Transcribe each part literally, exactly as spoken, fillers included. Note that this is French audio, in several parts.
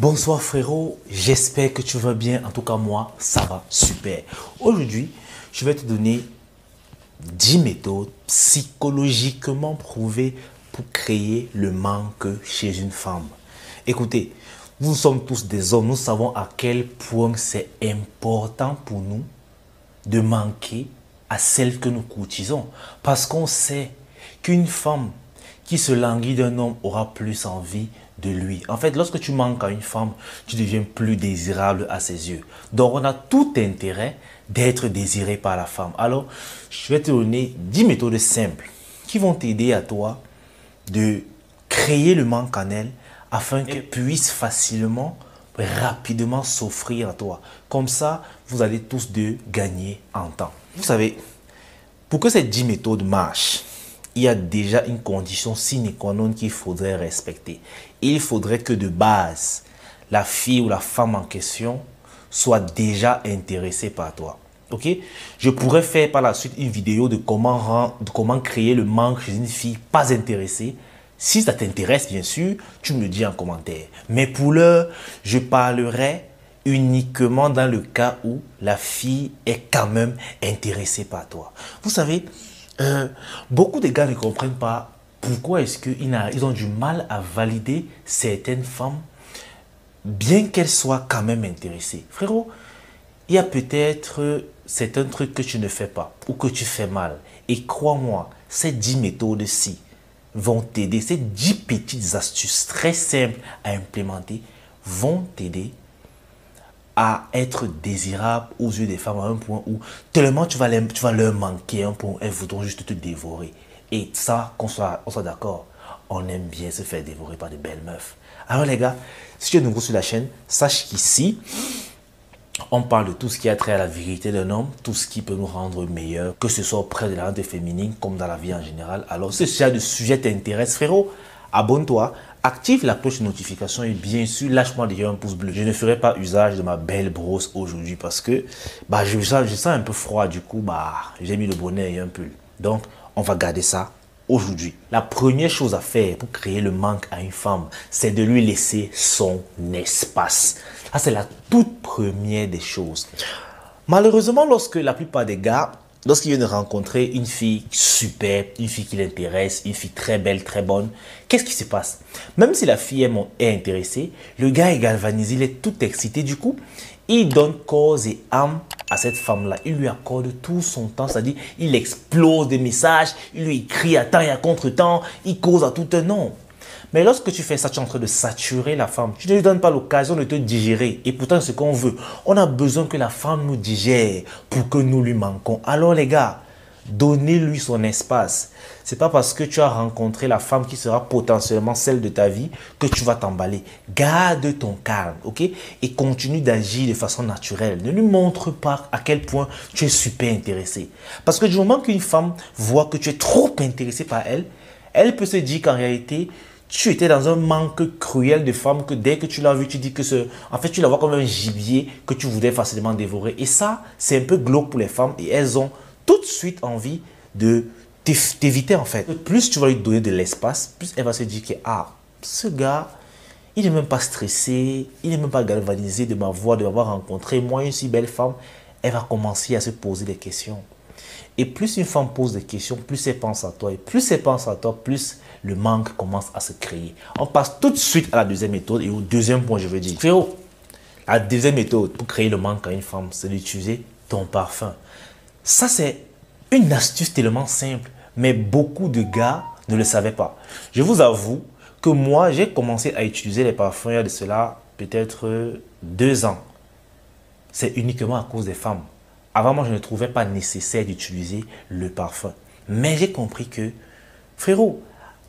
Bonsoir frérot, j'espère que tu vas bien. En tout cas moi, ça va super. Aujourd'hui, je vais te donner dix méthodes psychologiquement prouvées pour créer le manque chez une femme. Écoutez, nous sommes tous des hommes, nous savons à quel point c'est important pour nous de manquer à celle que nous courtisons. Parce qu'on sait qu'une femme qui se languit d'un homme aura plus envie de lui. En fait, lorsque tu manques à une femme, tu deviens plus désirable à ses yeux. Donc, on a tout intérêt d'être désiré par la femme. Alors, je vais te donner dix méthodes simples qui vont t'aider à toi de créer le manque en elle afin qu'elle puisse facilement, rapidement s'offrir à toi. Comme ça, vous allez tous deux gagner en temps. Vous savez, pour que ces dix méthodes marchent, il y a déjà une condition sine qua non qu'il faudrait respecter. Il faudrait que de base, la fille ou la femme en question soit déjà intéressée par toi. Ok? Je pourrais faire par la suite une vidéo de comment, rend, de comment créer le manque chez une fille pas intéressée. Si ça t'intéresse, bien sûr, tu me le dis en commentaire. Mais pour l'heure, je parlerai uniquement dans le cas où la fille est quand même intéressée par toi. Vous savez, Euh, beaucoup de gars ne comprennent pas pourquoi est-ce qu'ils ont du mal à valider certaines femmes, bien qu'elles soient quand même intéressées. Frérot, il y a peut-être certains trucs que tu ne fais pas ou que tu fais mal. Et crois-moi, ces dix méthodes-ci vont t'aider, ces dix petites astuces très simples à implémenter vont t'aider à être désirable aux yeux des femmes à un point où tellement tu vas, les, tu vas leur manquer un point où elles voudront juste te dévorer. Et ça, qu'on soit, on soit d'accord, on aime bien se faire dévorer par de belles meufs. Alors les gars, si tu es nouveau sur la chaîne, sache qu'ici, on parle de tout ce qui a trait à la vérité d'un homme, tout ce qui peut nous rendre meilleurs, que ce soit auprès de la rente féminine comme dans la vie en général. Alors si ce genre de sujet t'intéresse, frérot, abonne-toi, active la cloche de notification et bien sûr, lâche-moi déjà un pouce bleu. Je ne ferai pas usage de ma belle brosse aujourd'hui parce que bah, je, je sens un peu froid. Du coup, bah, j'ai mis le bonnet et un pull. Donc, on va garder ça aujourd'hui. La première chose à faire pour créer le manque à une femme, c'est de lui laisser son espace. Ça, c'est la toute première des choses. Malheureusement, lorsque la plupart des gars... Lorsqu'il vient de rencontrer une fille superbe, une fille qui l'intéresse, une fille très belle, très bonne, qu'est-ce qui se passe? Même si la fille est intéressée, le gars est galvanisé, il est tout excité. Du coup, il donne corps et âme à cette femme-là. Il lui accorde tout son temps, c'est-à-dire il explose des messages, il lui écrit à temps et à contre-temps, il cause à tout un nom. Mais lorsque tu fais ça, tu es en train de saturer la femme. Tu ne lui donnes pas l'occasion de te digérer. Et pourtant, c'est ce qu'on veut. On a besoin que la femme nous digère pour que nous lui manquons. Alors les gars, donnez-lui son espace. Ce n'est pas parce que tu as rencontré la femme qui sera potentiellement celle de ta vie que tu vas t'emballer. Garde ton calme, ok? Et continue d'agir de façon naturelle. Ne lui montre pas à quel point tu es super intéressé. Parce que du moment qu'une femme voit que tu es trop intéressé par elle, elle peut se dire qu'en réalité... tu étais dans un manque cruel de femme que dès que tu l'as vu, tu dis que ce... En fait, tu la vois comme un gibier que tu voulais facilement dévorer. Et ça, c'est un peu glauque pour les femmes et elles ont tout de suite envie de t'éviter en fait. Plus tu vas lui donner de l'espace, plus elle va se dire que ah, ce gars, il n'est même pas stressé, il n'est même pas galvanisé de m'avoir, de m'avoir rencontré. Moi, une si belle femme, elle va commencer à se poser des questions. Et plus une femme pose des questions, plus elle pense à toi. Et plus elle pense à toi, plus le manque commence à se créer. On passe tout de suite à la deuxième méthode et au deuxième point, je veux dire. Frérot, la deuxième méthode pour créer le manque à une femme, c'est d'utiliser ton parfum. Ça, c'est une astuce tellement simple, mais beaucoup de gars ne le savaient pas. Je vous avoue que moi, j'ai commencé à utiliser les parfums il y a de cela peut-être deux ans. C'est uniquement à cause des femmes. Avant, moi, je ne trouvais pas nécessaire d'utiliser le parfum. Mais j'ai compris que, frérot,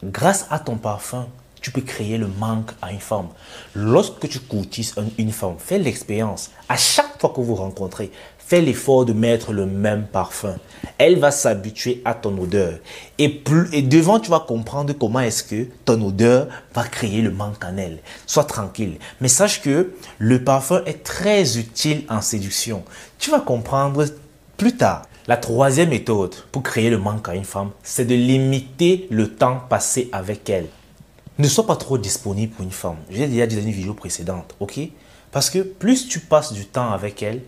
grâce à ton parfum, tu peux créer le manque à une femme. Lorsque tu courtises une femme, fais l'expérience. À chaque fois que vous rencontrez, fais l'effort de mettre le même parfum. Elle va s'habituer à ton odeur. Et, plus, et devant, tu vas comprendre comment est-ce que ton odeur va créer le manque en elle. Sois tranquille. Mais sache que le parfum est très utile en séduction. Tu vas comprendre plus tard. La troisième méthode pour créer le manque à une femme, c'est de limiter le temps passé avec elle. ne sois pas trop disponible pour une femme. J'ai déjà dit dans une vidéo précédente, ok? Parce que plus tu passes du temps avec elle,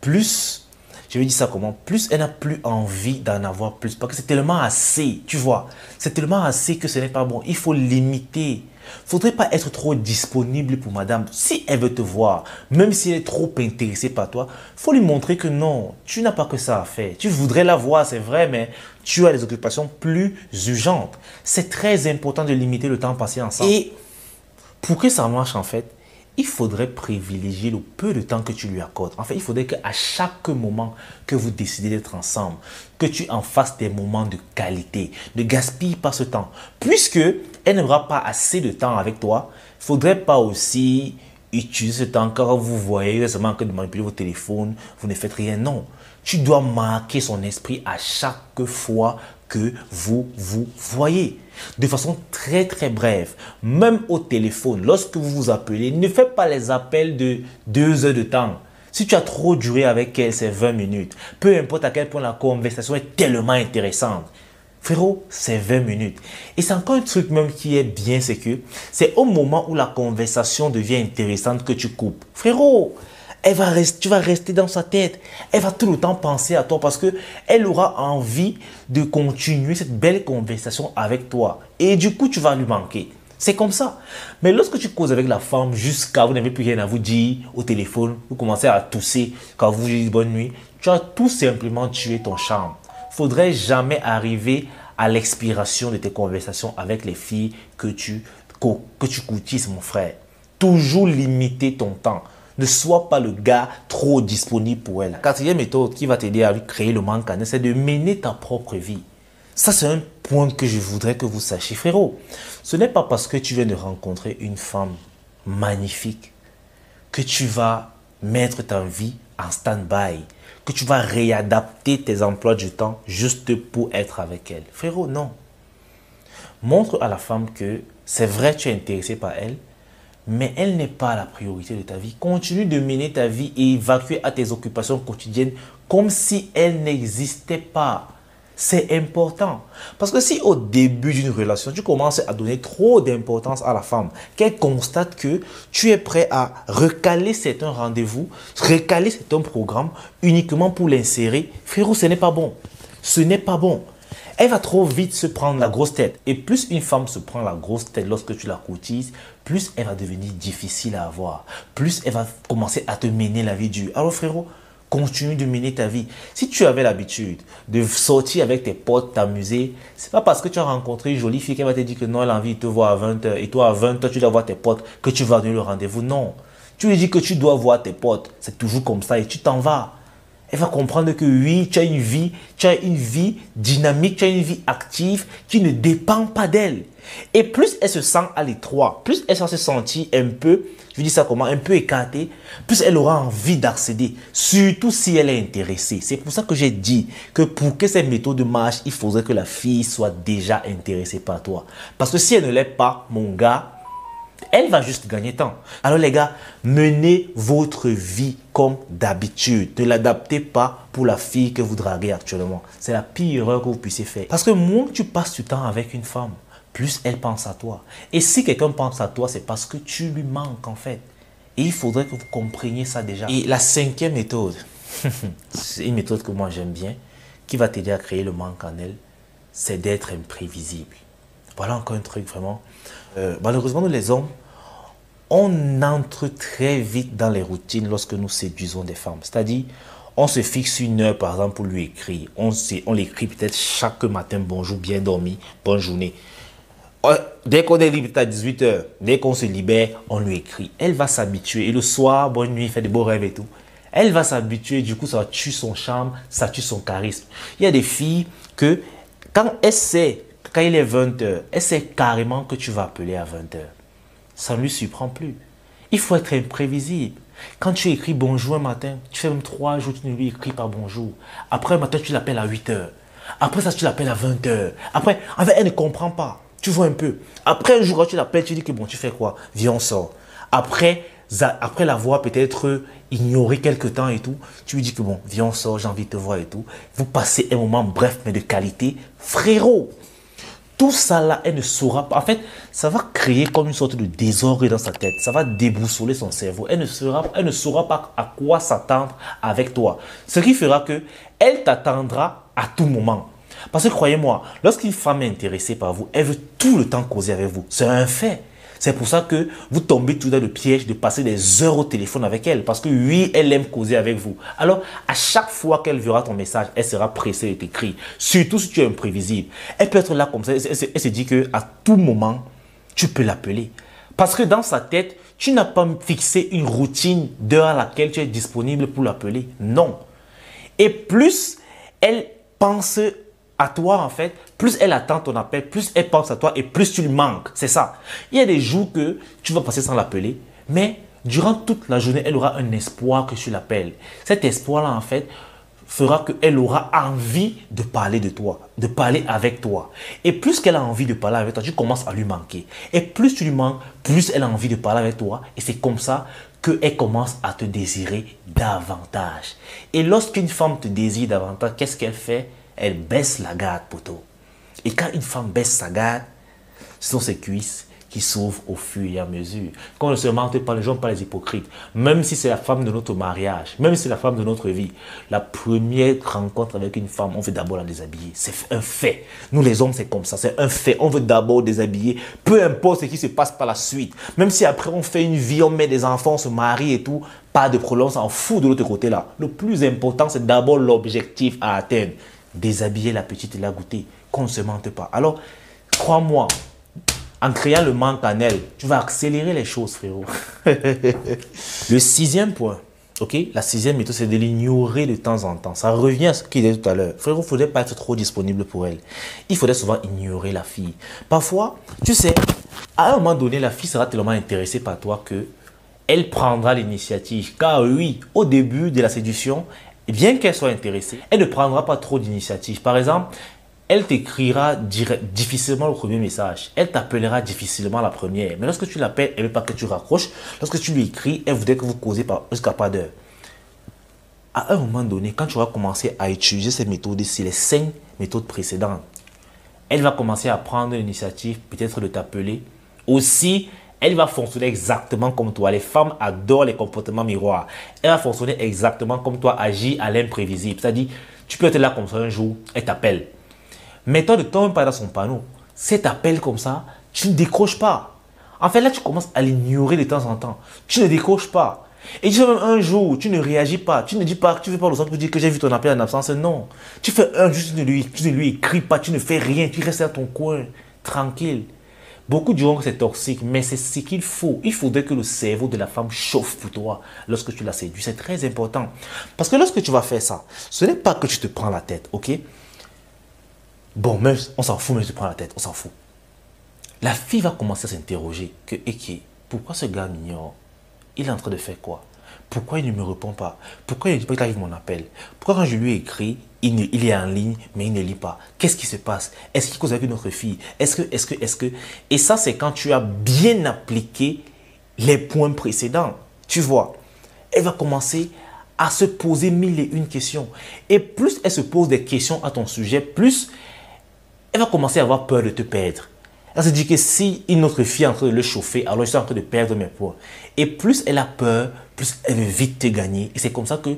plus, je vais dire ça comment, plus elle n'a plus envie d'en avoir plus. Parce que c'est tellement assez, tu vois. C'est tellement assez que ce n'est pas bon. Il faut limiter. Il ne faudrait pas être trop disponible pour madame. Si elle veut te voir, même si elle est trop intéressée par toi, il faut lui montrer que non, tu n'as pas que ça à faire. Tu voudrais la voir, c'est vrai, mais tu as des occupations plus urgentes. C'est très important de limiter le temps passé ensemble. Et pour que ça marche, en fait, il faudrait privilégier le peu de temps que tu lui accordes. En fait, il faudrait qu'à chaque moment que vous décidez d'être ensemble, que tu en fasses des moments de qualité. Ne gaspille pas ce temps. Puisque elle n'aura pas assez de temps avec toi, il ne faudrait pas aussi utiliser ce temps quand vous voyez seulement que de manipuler vos téléphones, vous ne faites rien. Non, tu dois marquer son esprit à chaque fois que vous vous voyez. De façon très très brève, même au téléphone, lorsque vous vous appelez, ne faites pas les appels de deux heures de temps. Si tu as trop duré avec elle, c'est vingt minutes. Peu importe à quel point la conversation est tellement intéressante. Frérot, c'est vingt minutes. Et c'est encore un truc même qui est bien, c'est que c'est au moment où la conversation devient intéressante que tu coupes. Frérot, elle va rester, tu vas rester dans sa tête. Elle va tout le temps penser à toi parce qu'elle aura envie de continuer cette belle conversation avec toi. Et du coup, tu vas lui manquer. C'est comme ça. Mais lorsque tu causes avec la femme jusqu'à vous n'avez plus rien à vous dire au téléphone, vous commencez à tousser quand vous dites bonne nuit, tu as tout simplement tué ton charme. Il ne faudrait jamais arriver à l'expiration de tes conversations avec les filles que tu, que tu courtises, mon frère. Toujours limiter ton temps. Ne sois pas le gars trop disponible pour elle. La quatrième méthode qui va t'aider à lui créer le manque à c'est de mener ta propre vie. Ça, c'est un point que je voudrais que vous sachiez, frérot. Ce n'est pas parce que tu viens de rencontrer une femme magnifique que tu vas mettre ta vie en stand-by, que tu vas réadapter tes emplois du temps juste pour être avec elle. Frérot, non. Montre à la femme que c'est vrai, tu es intéressé par elle, mais elle n'est pas la priorité de ta vie. Continue de mener ta vie et évacuer à tes occupations quotidiennes comme si elle n'existait pas. C'est important. Parce que si au début d'une relation, tu commences à donner trop d'importance à la femme, qu'elle constate que tu es prêt à recaler certains rendez-vous, recaler certains programmes uniquement pour l'insérer, frérot, ce n'est pas bon. Ce n'est pas bon. Elle va trop vite se prendre la grosse tête. Et plus une femme se prend la grosse tête lorsque tu la courtises, plus elle va devenir difficile à avoir. Plus elle va commencer à te mener la vie dure. Alors frérot, continue de mener ta vie. Si tu avais l'habitude de sortir avec tes potes, t'amuser, c'est pas parce que tu as rencontré une jolie fille qu'elle va te dire que non, elle a envie de te voir à vingt heures et toi à vingt heures tu dois voir tes potes, que tu vas donner le rendez-vous. Non, tu lui dis que tu dois voir tes potes. C'est toujours comme ça et tu t'en vas. Elle va comprendre que oui, tu as une vie, tu as une vie dynamique, tu as une vie active qui ne dépend pas d'elle. Et plus elle se sent à l'étroit, plus elle va se sentir un peu, je dis ça comment, un peu écartée, plus elle aura envie d'accéder, surtout si elle est intéressée. C'est pour ça que j'ai dit que pour que ces méthodes marchent, il faudrait que la fille soit déjà intéressée par toi. Parce que si elle ne l'est pas, mon gars, elle va juste gagner temps. Alors les gars, menez votre vie comme d'habitude. Ne l'adaptez pas pour la fille que vous draguez actuellement. C'est la pire erreur que vous puissiez faire. Parce que moins tu passes du temps avec une femme, plus elle pense à toi. Et si quelqu'un pense à toi, c'est parce que tu lui manques en fait. Et il faudrait que vous compreniez ça déjà. Et la cinquième méthode, c'est une méthode que moi j'aime bien, qui va t'aider à créer le manque en elle, c'est d'être imprévisible. Voilà encore un truc vraiment. Euh, malheureusement, nous les hommes, on entre très vite dans les routines lorsque nous séduisons des femmes. C'est-à-dire, on se fixe une heure par exemple pour lui écrire. On, on l'écrit peut-être chaque matin, bonjour, bien dormi, bonne journée. Dès qu'on est libre, à dix-huit heures, dès qu'on se libère, on lui écrit. Elle va s'habituer et le soir, bonne nuit, fait de beaux rêves et tout. Elle va s'habituer, du coup, ça tue son charme, ça tue son charisme. Il y a des filles que quand elles savent, quand il est vingt heures, elle sait carrément que tu vas appeler à vingt heures. Ça ne lui surprend plus. Il faut être imprévisible. Quand tu écris bonjour un matin, tu fais même trois jours, tu ne lui écris pas bonjour. Après un matin, tu l'appelles à huit heures. Après ça, tu l'appelles à vingt heures. Après, en fait, elle ne comprend pas. Tu vois un peu. Après un jour, quand tu l'appelles, tu dis que bon, tu fais quoi? Viens, on sort. Après, après l'avoir peut-être ignoré quelque temps et tout, tu lui dis que bon, viens, on sort, j'ai envie de te voir et tout. Vous passez un moment bref, mais de qualité. Frérot, Tout ça là, elle ne saura pas. En fait, ça va créer comme une sorte de désordre dans sa tête. Ça va déboussoler son cerveau. Elle ne saura, elle ne saura pas à quoi s'attendre avec toi. Ce qui fera que elle t'attendra à tout moment. Parce que croyez-moi, lorsqu'une femme est intéressée par vous, elle veut tout le temps causer avec vous. C'est un fait. C'est pour ça que vous tombez tout dans le piège de passer des heures au téléphone avec elle. Parce que oui, elle aime causer avec vous. Alors, à chaque fois qu'elle verra ton message, elle sera pressée de t'écrire. Surtout si tu es imprévisible. Elle peut être là comme ça. Elle se dit qu'à tout moment, tu peux l'appeler. Parce que dans sa tête, tu n'as pas fixé une routine d'heure à laquelle tu es disponible pour l'appeler. Non. Et plus elle pense à toi en fait, plus elle attend ton appel, plus elle pense à toi et plus tu lui manques. C'est ça. Il y a des jours que tu vas passer sans l'appeler, mais durant toute la journée, elle aura un espoir que tu l'appelles. Cet espoir-là en fait fera qu'elle aura envie de parler de toi, de parler avec toi. Et plus qu'elle a envie de parler avec toi, tu commences à lui manquer. Et plus tu lui manques, plus elle a envie de parler avec toi. Et c'est comme ça qu'elle commence à te désirer davantage. Et lorsqu'une femme te désire davantage, qu'est-ce qu'elle fait? Elle baisse la garde, poteau. Et quand une femme baisse sa garde, ce sont ses cuisses qui s'ouvrent au fur et à mesure. Qu'on ne se mente pas, les gens ne sont pas les hypocrites. Même si c'est la femme de notre mariage, même si c'est la femme de notre vie, la première rencontre avec une femme, on veut d'abord la déshabiller. C'est un fait. Nous les hommes, c'est comme ça. C'est un fait. On veut d'abord déshabiller. Peu importe ce qui se passe par la suite. Même si après on fait une vie, on met des enfants, on se marie et tout, pas de problème, on s'en fout de l'autre côté là. Le plus important, c'est d'abord l'objectif à atteindre. Déshabiller la petite et la goûter, qu'on ne se mente pas. Alors, crois-moi, en créant le manque en elle, tu vas accélérer les choses, frérot. Le sixième point, ok, la sixième méthode, c'est de l'ignorer de temps en temps. Ça revient à ce qu'il disait tout à l'heure. Frérot, il ne faudrait pas être trop disponible pour elle. Il faudrait souvent ignorer la fille. Parfois, tu sais, à un moment donné, la fille sera tellement intéressée par toi que elle prendra l'initiative. Car oui, au début de la séduction, bien qu'elle soit intéressée, elle ne prendra pas trop d'initiatives. Par exemple, elle t'écrira difficilement le premier message. Elle t'appellera difficilement la première. Mais lorsque tu l'appelles, elle ne veut pas que tu raccroches. Lorsque tu lui écris, elle voudrait que vous causez jusqu'à pas d'heure. À un moment donné, quand tu vas commencer à utiliser ces méthodes, c'est les cinq méthodes précédentes, elle va commencer à prendre l'initiative, peut-être de t'appeler. Aussi, elle va fonctionner exactement comme toi. Les femmes adorent les comportements miroirs. Elle va fonctionner exactement comme toi, agir à l'imprévisible. C'est-à-dire, tu peux être là comme ça un jour, elle t'appelle. Mais toi, ne tombe pas dans son panneau. Cet appel comme ça, tu ne décroches pas. En fait, là, tu commences à l'ignorer de temps en temps. Tu ne décroches pas. Et tu sais, même un jour, tu ne réagis pas. Tu ne dis pas, tu ne fais pas le sens pour dire que j'ai vu ton appel en absence. Non. Tu fais un jour, tu ne lui, tu ne lui écris pas, tu ne fais rien. Tu restes à ton coin, tranquille. Beaucoup diront que c'est toxique, mais c'est ce qu'il faut. Il faudrait que le cerveau de la femme chauffe pour toi lorsque tu la séduis. C'est très important. Parce que lorsque tu vas faire ça, ce n'est pas que tu te prends la tête, ok? Bon, même, on s'en fout, mais tu te prends la tête, on s'en fout. La fille va commencer à s'interroger. Que, okay, pourquoi ce gars m'ignore? Il est en train de faire quoi? Pourquoi il ne me répond pas? Pourquoi il ne dit pas qu'il arrive mon appel? Pourquoi quand je lui ai écrit, il, ne, il est en ligne, mais il ne lit pas? Qu'est-ce qui se passe? Est-ce qu'il cause avec notre fille? Est-ce que, est-ce que, est-ce que... Et ça, c'est quand tu as bien appliqué les points précédents. Tu vois, elle va commencer à se poser mille et une questions. Et plus elle se pose des questions à ton sujet, plus elle va commencer à avoir peur de te perdre. Elle se dit que si une autre fille est en train de le chauffer, alors je suis en train de perdre mes points. Et plus elle a peur, plus elle veut vite te gagner. Et c'est comme ça que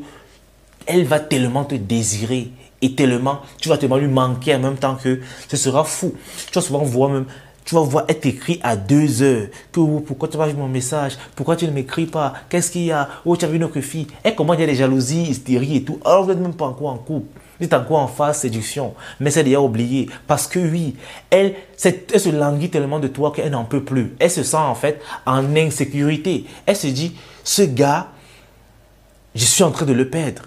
elle va tellement te désirer et tellement, tu vas tellement lui manquer en même temps que ce sera fou. Tu vas souvent voir même, tu vas voir être écrit à deux heures. Que, oh, pourquoi tu n'as pas vu mon message? Pourquoi tu ne m'écris pas? Qu'est-ce qu'il y a? Oh, tu as vu une autre fille? Et comment il y a des jalousies, hystérie et tout. Alors vous n'êtes même pas encore en couple. Vous êtes encore en phase séduction, mais c'est déjà oublié. Parce que oui, elle, elle se languit tellement de toi qu'elle n'en peut plus. Elle se sent en fait en insécurité. Elle se dit, ce gars, je suis en train de le perdre.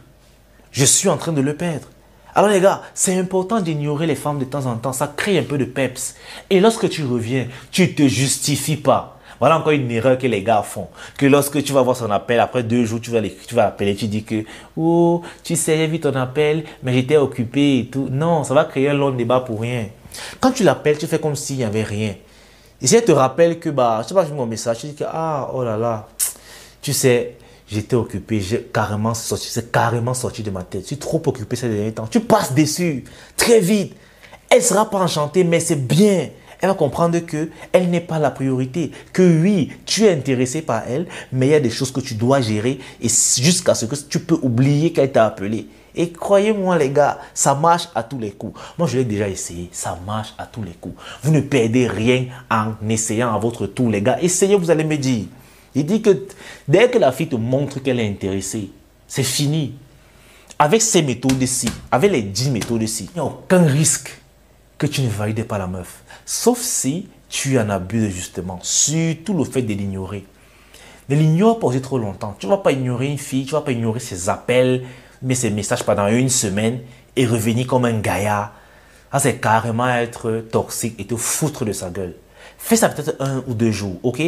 Je suis en train de le perdre. Alors les gars, c'est important d'ignorer les femmes de temps en temps. Ça crée un peu de peps. Et lorsque tu reviens, tu ne te justifies pas. Voilà encore une erreur que les gars font. Que lorsque tu vas voir son appel, après deux jours, tu vas l'appeler, tu dis que « Oh, tu sais, j'ai vu ton appel, mais j'étais occupé et tout. » Non, ça va créer un long débat pour rien. Quand tu l'appelles, tu fais comme s'il n'y avait rien. Et si elle te rappelle que, bah, je sais pas, j'ai mon message, tu dis que « Ah, oh là là, tu sais, j'étais occupé, j'ai carrément sorti, c'est carrément sorti de ma tête. Je suis trop occupé ces derniers temps. » Tu passes dessus, très vite. Elle ne sera pas enchantée, mais c'est bien. Elle va comprendre qu'elle n'est pas la priorité. Que oui, tu es intéressé par elle, mais il y a des choses que tu dois gérer et jusqu'à ce que tu peux oublier qu'elle t'a appelé. Et croyez-moi les gars, ça marche à tous les coups. Moi je l'ai déjà essayé, ça marche à tous les coups. Vous ne perdez rien en essayant à votre tour les gars. Essayez, vous allez me dire. Il dit que dès que la fille te montre qu'elle est intéressée, c'est fini. Avec ces méthodes-ci, avec les dix méthodes-ci, il n'y a aucun risque que tu ne valides pas la meuf. Sauf si tu en abuses justement, surtout le fait de l'ignorer. Ne l'ignore pas aussi trop longtemps. Tu ne vas pas ignorer une fille, tu ne vas pas ignorer ses appels, mais ses messages pendant une semaine et revenir comme un gaillard. Ça, c'est carrément être toxique et te foutre de sa gueule. Fais ça peut-être un ou deux jours, ok?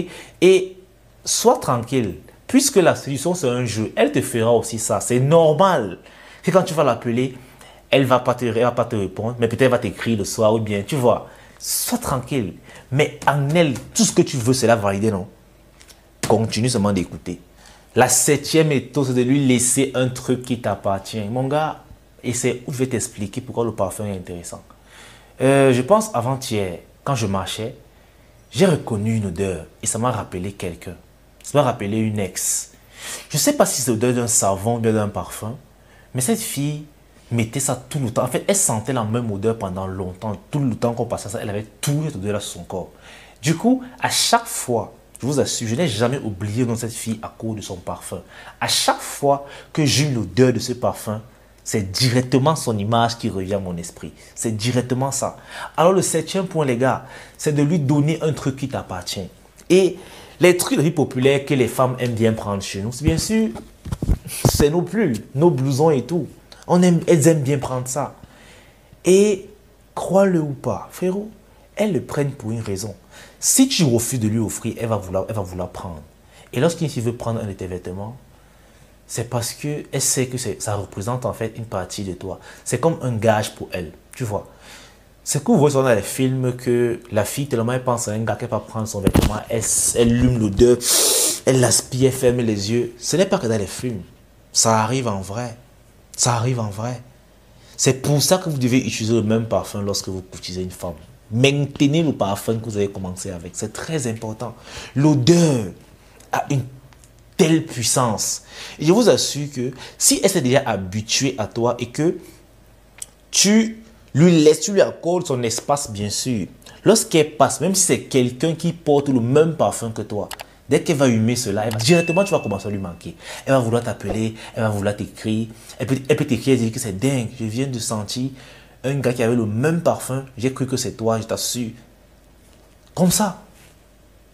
Et sois tranquille, puisque la séduction, c'est un jeu. Elle te fera aussi ça, c'est normal. Et quand tu vas l'appeler, elle ne va pas te, elle va pas te répondre, mais peut-être elle va t'écrire le soir ou bien, tu vois. Sois tranquille, mais en elle, tout ce que tu veux, c'est la valider, non? Continue seulement d'écouter. La septième méthode, c'est de lui laisser un truc qui t'appartient. Mon gars, et c'est où je vais t'expliquer pourquoi le parfum est intéressant. Euh, je pense avant-hier, quand je marchais, j'ai reconnu une odeur et ça m'a rappelé quelqu'un. Ça m'a rappelé une ex. Je ne sais pas si c'est l'odeur d'un savon ou d'un parfum, mais cette fille mettait ça tout le temps. En fait, elle sentait la même odeur pendant longtemps. Tout le temps qu'on passait ça, elle avait toute cette odeur-là sur son corps. Du coup, à chaque fois, je vous assure, je n'ai jamais oublié dans cette fille à cause de son parfum. À chaque fois que j'ai l'odeur de ce parfum, c'est directement son image qui revient à mon esprit. C'est directement ça. Alors le septième point, les gars, c'est de lui donner un truc qui t'appartient. Et les trucs de vie populaires que les femmes aiment bien prendre chez nous, bien sûr, c'est nos pulls, nos blousons et tout. On aime, elles aiment bien prendre ça. Et crois-le ou pas, frérot, elles le prennent pour une raison. Si tu refuses de lui offrir, elle va vouloir, elle va vouloir prendre. Et lorsqu'il veut prendre un de tes vêtements, c'est parce qu'elle sait que ça représente en fait une partie de toi. C'est comme un gage pour elle, tu vois. C'est que vous voyez dans les films que la fille tellement elle pense à un gars qu'elle va prendre son vêtement, elle, elle lume l'odeur, elle l'aspire, elle ferme les yeux. Ce n'est pas que dans les films, ça arrive en vrai, ça arrive en vrai. C'est pour ça que vous devez utiliser le même parfum lorsque vous courtisez une femme. Maintenez le parfum que vous avez commencé avec. C'est très important. L'odeur a une telle puissance. Et je vous assure que si elle s'est déjà habituée à toi et que tu lui laisses, tu lui accordes son espace, bien sûr. Lorsqu'elle passe, même si c'est quelqu'un qui porte le même parfum que toi, dès qu'elle va humer cela, elle va, directement tu vas commencer à lui manquer. Elle va vouloir t'appeler, elle va vouloir t'écrire. Elle peut t'écrire et dire que c'est dingue, je viens de sentir un gars qui avait le même parfum, j'ai cru que c'est toi, je t'assure. Comme ça.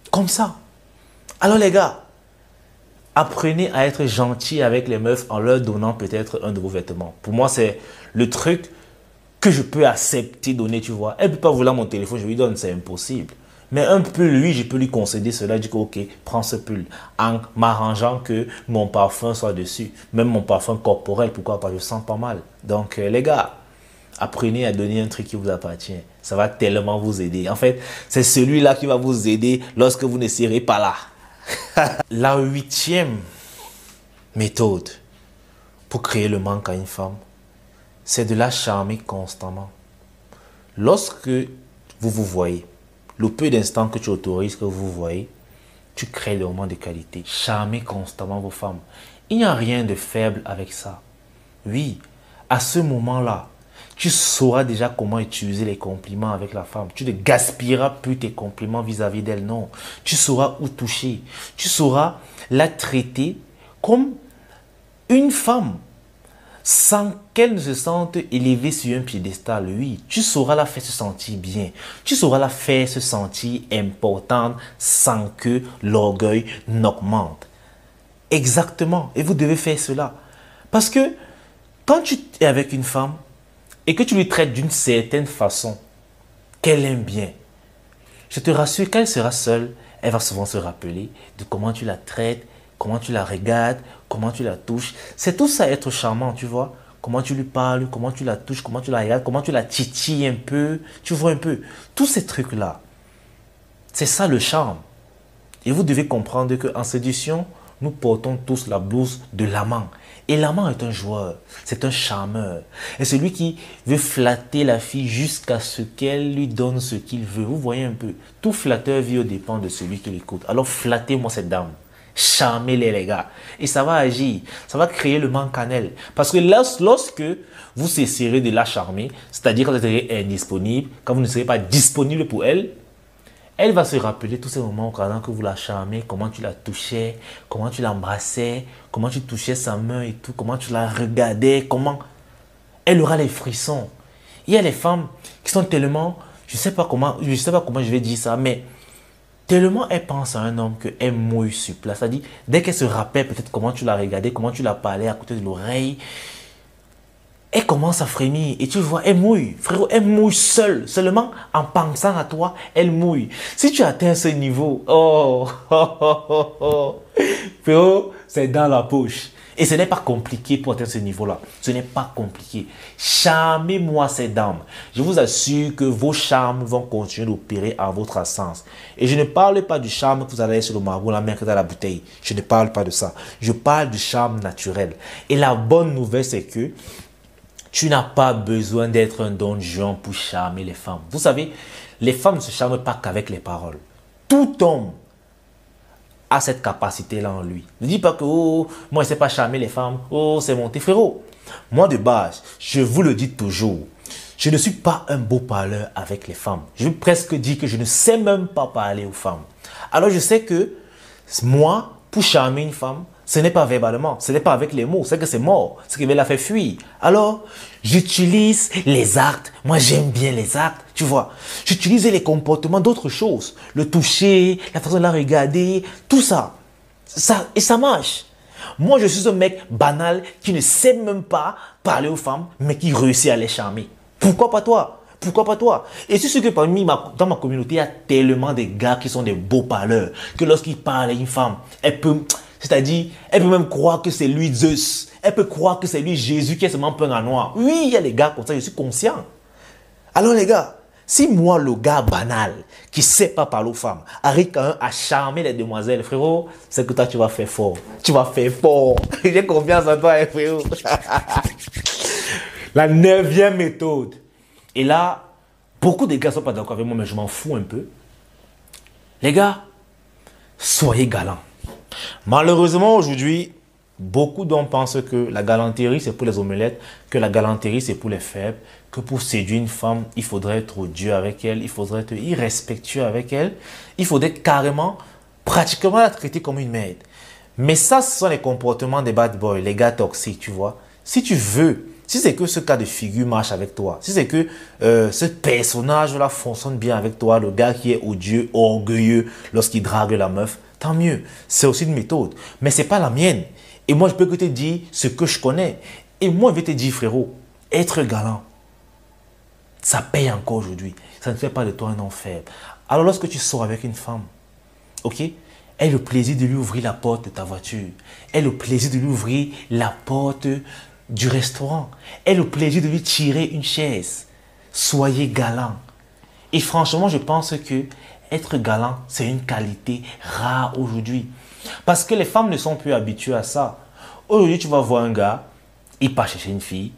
Comme ça. Alors les gars, apprenez à être gentil avec les meufs en leur donnant peut-être un de vos vêtements. Pour moi, c'est le truc que je peux accepter donner, tu vois. Elle ne peut pas vouloir mon téléphone, je lui donne, c'est impossible. Mais un pull, lui, je peux lui concéder cela. Je dis, ok, prends ce pull en m'arrangeant que mon parfum soit dessus. Même mon parfum corporel, pourquoi pas, je sens pas mal. Donc les gars, apprenez à donner un truc qui vous appartient. Ça va tellement vous aider. En fait, c'est celui-là qui va vous aider lorsque vous ne serez pas là. La huitième méthode pour créer le manque à une femme, c'est de la charmer constamment. Lorsque vous vous voyez, le peu d'instants que tu autorises que vous voyez, tu crées des moments de qualité. Charmer constamment vos femmes. Il n'y a rien de faible avec ça. Oui, à ce moment-là, tu sauras déjà comment utiliser les compliments avec la femme. Tu ne gaspilleras plus tes compliments vis-à-vis d'elle, non. Tu sauras où toucher. Tu sauras la traiter comme une femme sans qu'elle ne se sente élevée sur un piédestal. Oui, tu sauras la faire se sentir bien. Tu sauras la faire se sentir importante sans que l'orgueil n'augmente. Exactement. Et vous devez faire cela. Parce que quand tu es avec une femme, et que tu lui traites d'une certaine façon, qu'elle aime bien, je te rassure, qu'elle sera seule, elle va souvent se rappeler de comment tu la traites, comment tu la regardes, comment tu la touches. C'est tout ça être charmant, tu vois. Comment tu lui parles, comment tu la touches, comment tu la regardes, comment tu la titilles un peu, tu vois un peu. Tous ces trucs-là, c'est ça le charme. Et vous devez comprendre qu'en séduction, nous portons tous la blouse de l'amant. Et l'amant est un joueur, c'est un charmeur. Et celui qui veut flatter la fille jusqu'à ce qu'elle lui donne ce qu'il veut. Vous voyez un peu, tout flatteur vit aux dépens de celui qui l'écoute. Alors flattez-moi cette dame, charmez-les les gars. Et ça va agir, ça va créer le manque en elle. Parce que lorsque vous cesserez de la charmer, c'est-à-dire quand vous serez indisponible, quand vous ne serez pas disponible pour elle, elle va se rappeler tous ces moments pendant que vous la charmez, comment tu la touchais, comment tu l'embrassais, comment tu touchais sa main et tout, comment tu la regardais, comment... Elle aura les frissons. Il y a les femmes qui sont tellement... Je ne sais pas comment je sais pas comment je vais dire ça, mais tellement elles pensent à un homme qu'elles mouillent sur place. C'est-à-dire, dès qu'elles se rappellent peut-être comment tu la regardais, comment tu la parlais à côté de l'oreille, elle commence à frémir et tu vois, elle mouille. Frérot, elle mouille seule. Seulement en pensant à toi, elle mouille. Si tu atteins ce niveau, oh, oh, oh, oh, oh. Frérot, c'est dans la poche. Et ce n'est pas compliqué pour atteindre ce niveau-là. Ce n'est pas compliqué. Charmez-moi ces dames. Je vous assure que vos charmes vont continuer d'opérer à votre sens. Et je ne parle pas du charme que vous allez sur le marron, la main que dans la bouteille. Je ne parle pas de ça. Je parle du charme naturel. Et la bonne nouvelle, c'est que tu n'as pas besoin d'être un don Juan pour charmer les femmes. Vous savez, les femmes ne se charment pas qu'avec les paroles. Tout homme a cette capacité-là en lui. Ne dis pas que, oh, moi, je ne sais pas charmer les femmes. Oh, c'est mon thé, frérot. Moi, de base, je vous le dis toujours, je ne suis pas un beau parleur avec les femmes. Je veux presque dire que je ne sais même pas parler aux femmes. Alors, je sais que moi, pour charmer une femme, ce n'est pas verbalement, ce n'est pas avec les mots, c'est que c'est mort, c'est qui va la faire fuir. Alors, j'utilise les actes, moi j'aime bien les actes, tu vois. J'utilise les comportements d'autres choses, le toucher, la façon de la regarder, tout ça. ça. Et ça marche. Moi je suis un mec banal qui ne sait même pas parler aux femmes, mais qui réussit à les charmer. Pourquoi pas toi? Pourquoi pas toi? Et c'est ce que parmi ma, dans ma communauté, il y a tellement de gars qui sont des beaux parleurs, que lorsqu'ils parlent à une femme, elle peut... C'est-à-dire, elle peut même croire que c'est lui Zeus. Elle peut croire que c'est lui Jésus qui est seulement peint en noir. Oui, il y a des gars comme ça, je suis conscient. Alors les gars, si moi, le gars banal, qui ne sait pas parler aux femmes, arrive quand même à charmer les demoiselles, frérot, c'est que toi, tu vas faire fort. Tu vas faire fort. J'ai confiance en toi, hein, frérot. La neuvième méthode. Et là, beaucoup de gars ne sont pas d'accord avec moi, mais je m'en fous un peu. Les gars, soyez galants. Malheureusement, aujourd'hui, beaucoup d'hommes pensent que la galanterie, c'est pour les omelettes, que la galanterie, c'est pour les faibles, que pour séduire une femme, il faudrait être odieux avec elle, il faudrait être irrespectueux avec elle, il faudrait carrément, pratiquement la traiter comme une merde. Mais ça, ce sont les comportements des bad boys, les gars toxiques, tu vois. Si tu veux, si c'est que ce cas de figure marche avec toi, si c'est que euh, ce personnage-là fonctionne bien avec toi, le gars qui est odieux, orgueilleux lorsqu'il drague la meuf, tant mieux, c'est aussi une méthode, mais ce n'est pas la mienne. Et moi, je peux que te dire ce que je connais. Et moi, je vais te dire, frérot, être galant, ça paye encore aujourd'hui. Ça ne fait pas de toi un homme faible. Alors, lorsque tu sors avec une femme, ok, aie le plaisir de lui ouvrir la porte de ta voiture. Aie le plaisir de lui ouvrir la porte du restaurant. Aie le plaisir de lui tirer une chaise. Soyez galant. Et franchement, je pense que être galant, c'est une qualité rare aujourd'hui. Parce que les femmes ne sont plus habituées à ça. Aujourd'hui, tu vas voir un gars, il part chercher une fille,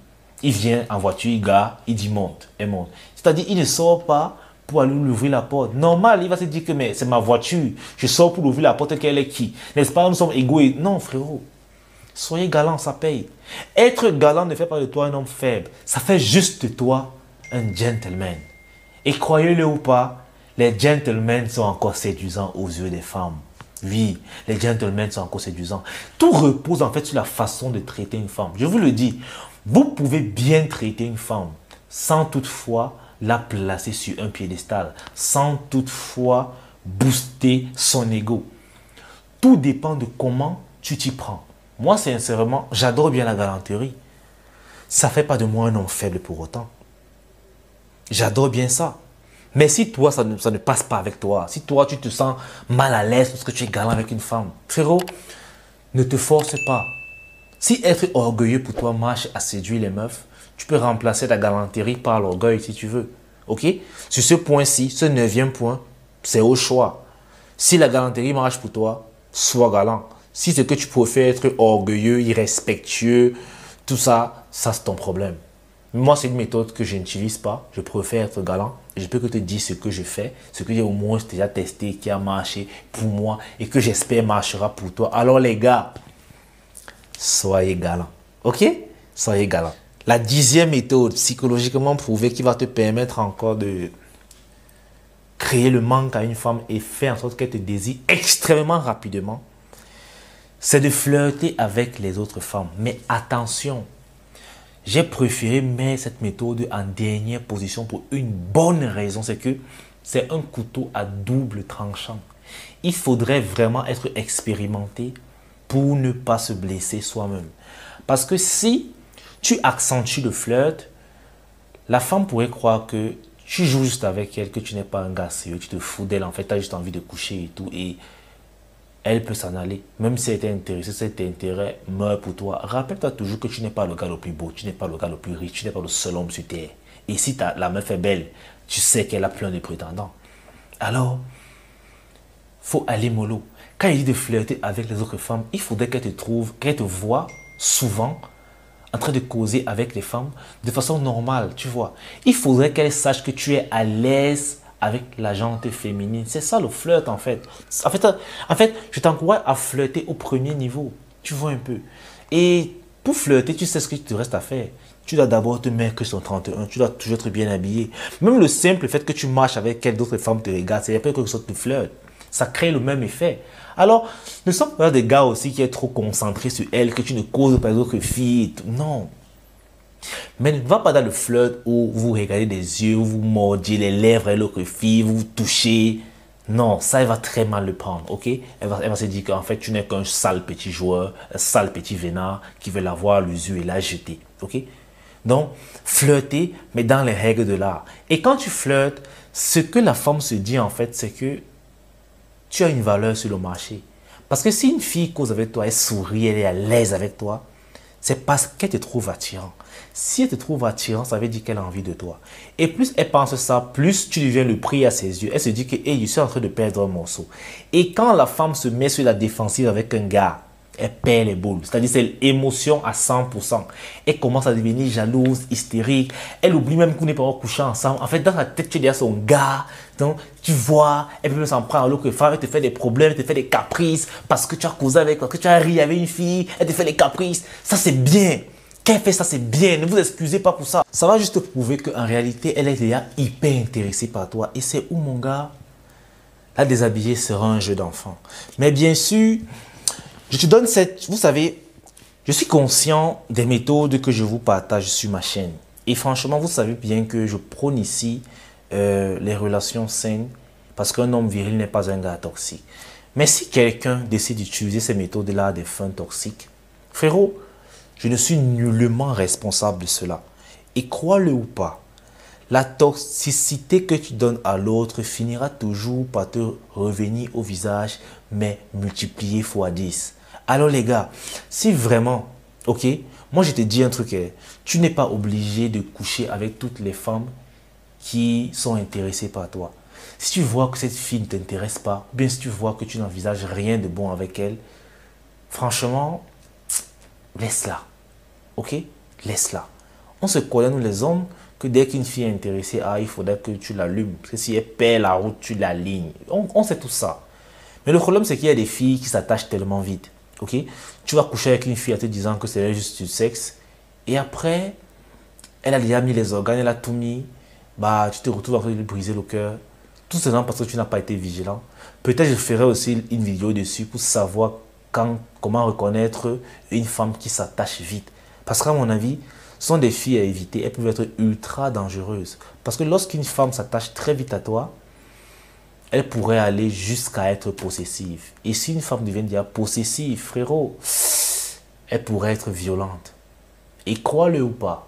il vient en voiture, il gare, il dit monte, elle monte. C'est-à-dire, il ne sort pas pour aller lui ouvrir la porte. Normal, il va se dire que mais c'est ma voiture, je sors pour ouvrir la porte, qu'elle est qui? N'est-ce pas, nous sommes égaux. Et... Non, frérot, soyez galant, ça paye. Être galant ne fait pas de toi un homme faible, ça fait juste de toi un gentleman. Et croyez-le ou pas, les gentlemen sont encore séduisants aux yeux des femmes. Oui, les gentlemen sont encore séduisants. Tout repose en fait sur la façon de traiter une femme. Je vous le dis, vous pouvez bien traiter une femme sans toutefois la placer sur un piédestal, sans toutefois booster son ego. Tout dépend de comment tu t'y prends. Moi, sincèrement, j'adore bien la galanterie. Ça ne fait pas de moi un homme faible pour autant. J'adore bien ça. Mais si toi, ça ne, ça ne passe pas avec toi, si toi, tu te sens mal à l'aise parce que tu es galant avec une femme, frérot, ne te force pas. Si être orgueilleux pour toi marche à séduire les meufs, tu peux remplacer ta galanterie par l'orgueil si tu veux. Ok? Sur ce point-ci, ce neuvième point, c'est au choix. Si la galanterie marche pour toi, sois galant. Si c'est que tu préfères être orgueilleux, irrespectueux, tout ça, ça c'est ton problème. Moi, c'est une méthode que je n'utilise pas. Je préfère être galant. Je peux que te dire ce que je fais, ce que j'ai au moins déjà testé, qui a marché pour moi et que j'espère marchera pour toi. Alors les gars, soyez galants. Ok? Soyez galants. La dixième méthode psychologiquement prouvée qui va te permettre encore de créer le manque à une femme et faire en sorte qu'elle te désire extrêmement rapidement, c'est de flirter avec les autres femmes. Mais attention, j'ai préféré mettre cette méthode en dernière position pour une bonne raison, c'est que c'est un couteau à double tranchant. Il faudrait vraiment être expérimenté pour ne pas se blesser soi-même. Parce que si tu accentues le flirt, la femme pourrait croire que tu joues juste avec elle, que tu n'es pas un gars sérieux, tu te fous d'elle, en fait, tu as juste envie de coucher et tout, et elle peut s'en aller. Même si elle était intéressée, si tes intérêts meurent pour toi, rappelle-toi toujours que tu n'es pas le gars le plus beau, tu n'es pas le gars le plus riche, tu n'es pas le seul homme sur terre. Et si la meuf est belle, tu sais qu'elle a plein de prétendants. Alors, il faut aller mollo. Quand il dit de flirter avec les autres femmes, il faudrait qu'elle te trouve, qu'elle te voie souvent en train de causer avec les femmes de façon normale, tu vois. Il faudrait qu'elle sache que tu es à l'aise avec la gente féminine. C'est ça le flirt en fait. En fait, en fait je t'encourage à flirter au premier niveau, tu vois un peu. Et pour flirter, tu sais ce qu'il te reste à faire. Tu dois d'abord te mettre sur trente et un, tu dois toujours être bien habillé. Même le simple fait que tu marches avec quelqu'un d'autre, femme te regarde, c'est quelque chose de flirt. Ça crée le même effet. Alors, ne sommes pas des gars aussi qui est trop concentré sur elle, que tu ne causes pas d'autres filles. Non. Mais ne va pas dans le flirt où vous regardez des yeux, où vous mordiez les lèvres à l'autre fille, vous vous touchez. Non, ça, elle va très mal le prendre, ok? Elle va, elle va se dire qu'en fait, tu n'es qu'un sale petit joueur, un sale petit vénard qui veut l'avoir, l'usure et la jeter, ok? Donc, flirter, mais dans les règles de l'art. Et quand tu flirtes, ce que la femme se dit, en fait, c'est que tu as une valeur sur le marché. Parce que si une fille cause avec toi, elle sourit, elle est à l'aise avec toi, c'est parce qu'elle te trouve attirant. Si elle te trouve attirant, ça veut dire qu'elle a envie de toi. Et plus elle pense ça, plus tu deviens le prix à ses yeux. Elle se dit que hey, je suis en train de perdre un morceau. Et quand la femme se met sur la défensive avec un gars, elle perd les boules. C'est-à-dire c'est l'émotion à cent pour cent. Elle commence à devenir jalouse, hystérique. Elle oublie même qu'on n'est pas couché ensemble. En fait, dans sa tête, tu es derrière son gars. Donc, tu vois, elle peut s'en prendre à l'autre femme. Elle te fait des problèmes, elle te fait des caprices. Parce que tu as causé avec, parce que tu as ri avec une fille. Elle te fait des caprices. Ça, c'est bien. Qu'elle fait ça, c'est bien. Ne vous excusez pas pour ça. Ça va juste te prouver qu'en réalité, elle est déjà hyper intéressée par toi. Et c'est où, mon gars, la déshabiller sera un jeu d'enfant. Mais bien sûr, je te donne cette... Vous savez, je suis conscient des méthodes que je vous partage sur ma chaîne. Et franchement, vous savez bien que je prône ici euh, les relations saines parce qu'un homme viril n'est pas un gars toxique. Mais si quelqu'un décide d'utiliser ces méthodes-là à des fins toxiques, frérot, je ne suis nullement responsable de cela. Et crois-le ou pas, la toxicité que tu donnes à l'autre finira toujours par te revenir au visage, mais multipliée fois dix. Alors les gars, si vraiment, ok, moi je te dis un truc, tu n'es pas obligé de coucher avec toutes les femmes qui sont intéressées par toi. Si tu vois que cette fille ne t'intéresse pas, bien si tu vois que tu n'envisages rien de bon avec elle, franchement, laisse-la, ok, laisse-la. On se connaît, nous les hommes, que dès qu'une fille est intéressée, ah, il faudrait que tu l'allumes, parce que si elle perd la route, tu l'alignes. On, on sait tout ça. Mais le problème, c'est qu'il y a des filles qui s'attachent tellement vite. Ok? Tu vas coucher avec une fille en te disant que c'est juste du sexe. Et après, elle a déjà mis les organes, elle a tout mis. Bah, tu te retrouves en train de lui briser le cœur. Tout simplement parce que tu n'as pas été vigilant. Peut-être je ferai aussi une vidéo dessus pour savoir quand, comment reconnaître une femme qui s'attache vite. Parce qu'à mon avis, ce sont des filles à éviter. Elles peuvent être ultra dangereuses. Parce que lorsqu'une femme s'attache très vite à toi, elle pourrait aller jusqu'à être possessive. Et si une femme devient déjà possessive, frérot, elle pourrait être violente. Et crois-le ou pas,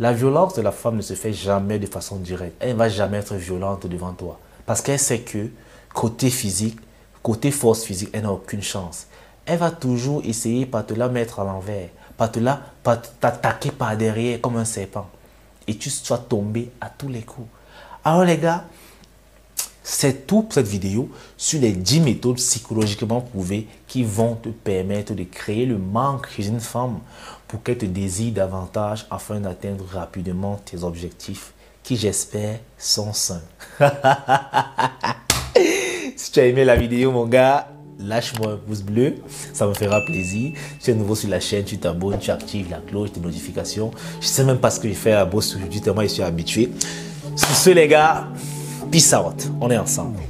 la violence de la femme ne se fait jamais de façon directe. Elle ne va jamais être violente devant toi. Parce qu'elle sait que, côté physique, côté force physique, elle n'a aucune chance. Elle va toujours essayer par te la mettre à l'envers, par te la, par t'attaquer par derrière comme un serpent. Et tu sois tombé à tous les coups. Alors les gars, C'est tout pour cette vidéo sur les dix méthodes psychologiquement prouvées qui vont te permettre de créer le manque chez une femme pour qu'elle te désire davantage afin d'atteindre rapidement tes objectifs qui, j'espère, sont sains. Si tu as aimé la vidéo, mon gars, lâche-moi un pouce bleu, ça me fera plaisir. Si tu es nouveau sur la chaîne, tu t'abonnes, tu actives la cloche de notification. Je ne sais même pas ce que je fais à la bosse aujourd'hui, tellement je suis habitué. Sur ce, les gars, peace out, on est ensemble.